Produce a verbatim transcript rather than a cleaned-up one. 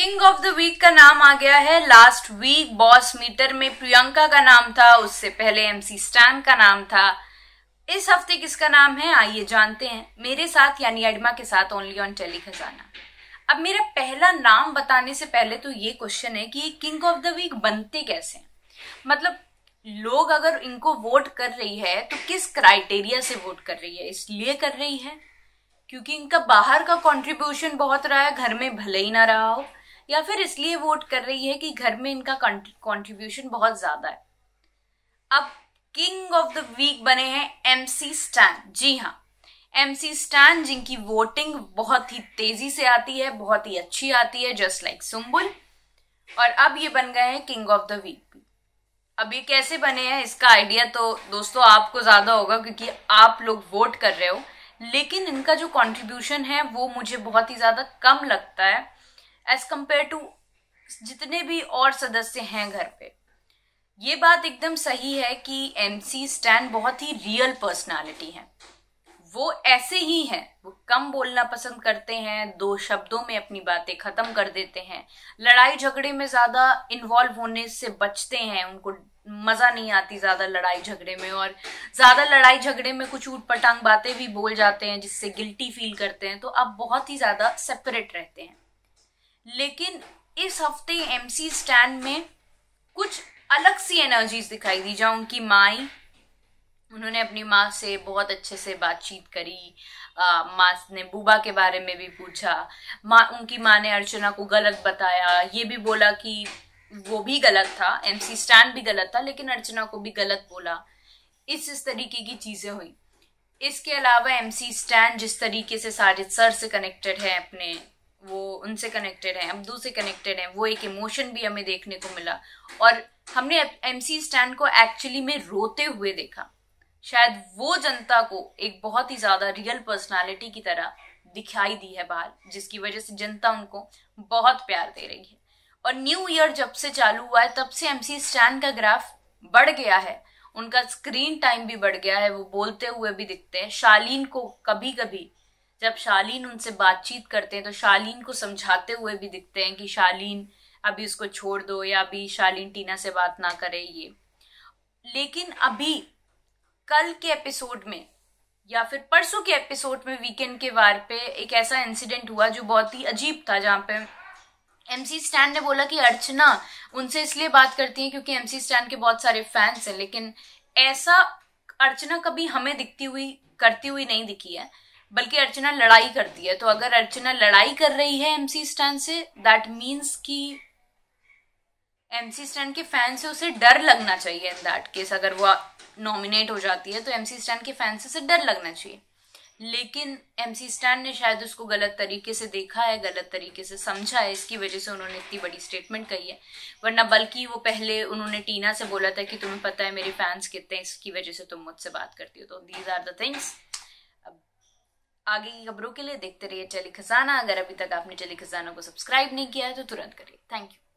King of the week का नाम आ गया है। लास्ट वीक बॉस मीटर में प्रियंका का नाम था, उससे पहले एमसी स्टैन का नाम था। इस हफ्ते किसका नाम है आइए जानते हैं। मेरे साथ यानी एडमा के साथ ओनली ऑन टेली खजाना। अब मेरा पहला नाम बताने से पहले तो ये क्वेश्चन है कि किंग ऑफ द वीक बनते कैसे हैं? मतलब लोग अगर इनको वोट कर रही है तो किस क्राइटेरिया से वोट कर रही है? इसलिए कर रही है क्योंकि इनका बाहर का कंट्रीब्यूशन बहुत रहा है, घर में भले ही ना रहा हो, या फिर इसलिए वोट कर रही है कि घर में इनका कंट्रीब्यूशन बहुत ज्यादा है। अब किंग ऑफ द वीक बने हैं एमसी स्टैन। जी हाँ, एमसी स्टैन जिनकी वोटिंग बहुत ही तेजी से आती है, बहुत ही अच्छी आती है, जस्ट लाइक सुम्बुल। और अब ये बन गए हैं किंग ऑफ द वीक। अब ये कैसे बने हैं इसका आइडिया तो दोस्तों आपको ज्यादा होगा क्योंकि आप लोग वोट कर रहे हो, लेकिन इनका जो कंट्रीब्यूशन है वो मुझे बहुत ही ज्यादा कम लगता है एज कंपेयर टू जितने भी और सदस्य हैं घर पे। ये बात एकदम सही है कि एमसी स्टैन बहुत ही रियल पर्सनालिटी है। वो ऐसे ही हैं, वो कम बोलना पसंद करते हैं, दो शब्दों में अपनी बातें खत्म कर देते हैं, लड़ाई झगड़े में ज्यादा इन्वॉल्व होने से बचते हैं, उनको मजा नहीं आती ज्यादा लड़ाई झगड़े में, और ज्यादा लड़ाई झगड़े में कुछ ऊट पटांग बातें भी बोल जाते हैं जिससे गिल्टी फील करते हैं। तो आप बहुत ही ज्यादा सेपरेट रहते हैं। लेकिन इस हफ्ते एमसी स्टैन में कुछ अलग सी एनर्जीज दिखाई दी। जहाँ उनकी माई, उन्होंने अपनी माँ से बहुत अच्छे से बातचीत करी, माँ ने बूबा के बारे में भी पूछा, माँ उनकी माँ ने अर्चना को गलत बताया, ये भी बोला कि वो भी गलत था, एमसी स्टैन भी गलत था, लेकिन अर्चना को भी गलत बोला। इस इस तरीके की चीज़ें हुई। इसके अलावा एमसी स्टैन जिस तरीके से साजिद सर से कनेक्टेड है, अपने वो उनसे कनेक्टेड है, अब्दू से कनेक्टेड है, वो एक इमोशन भी हमें देखने को मिला। और हमने एमसी स्टैन को एक्चुअली में रोते हुए देखा। शायद वो जनता को एक बहुत ही ज्यादा रियल पर्सनालिटी की तरह दिखाई दी है बाहर, जिसकी वजह से जनता उनको बहुत प्यार दे रही है। और न्यू ईयर जब से चालू हुआ है तब से एमसी स्टैन का ग्राफ बढ़ गया है, उनका स्क्रीन टाइम भी बढ़ गया है, वो बोलते हुए भी दिखते हैं। शालीन को कभी कभी जब शालीन उनसे बातचीत करते हैं तो शालीन को समझाते हुए भी दिखते हैं कि शालीन अभी उसको छोड़ दो, या अभी शालीन टीना से बात ना करे ये। लेकिन अभी कल के एपिसोड में या फिर परसों के एपिसोड में वीकेंड के वार पे एक ऐसा इंसिडेंट हुआ जो बहुत ही अजीब था, जहाँ पे एमसी स्टैन ने बोला कि अर्चना उनसे इसलिए बात करती हैं क्योंकि एमसी स्टैन के बहुत सारे फैंस हैं। लेकिन ऐसा अर्चना कभी हमें दिखती हुई करती हुई नहीं दिखी है, बल्कि अर्चना लड़ाई करती है। तो अगर अर्चना लड़ाई कर रही है एमसी स्टैन से, दैट मीन्स कि एमसी स्टैन के फैन से उसे डर लगना चाहिए। इन दैट केस अगर वो नॉमिनेट हो जाती है तो एमसी स्टैन के फैन से उसे डर लगना चाहिए। लेकिन एमसी स्टैन ने शायद उसको गलत तरीके से देखा है, गलत तरीके से समझा है, इसकी वजह से उन्होंने इतनी बड़ी स्टेटमेंट कही है। वरना बल्कि वो पहले उन्होंने टीना से बोला था कि तुम्हें पता है मेरे फैंस कितने हैं, इसकी वजह से तुम मुझसे बात करती हो। तो दीज आर द थिंग्स। आगे की खबरों के लिए देखते रहिए टेली खजाना। अगर अभी तक आपने टेली खजाना को सब्सक्राइब नहीं किया है तो तुरंत करिए। Thank you.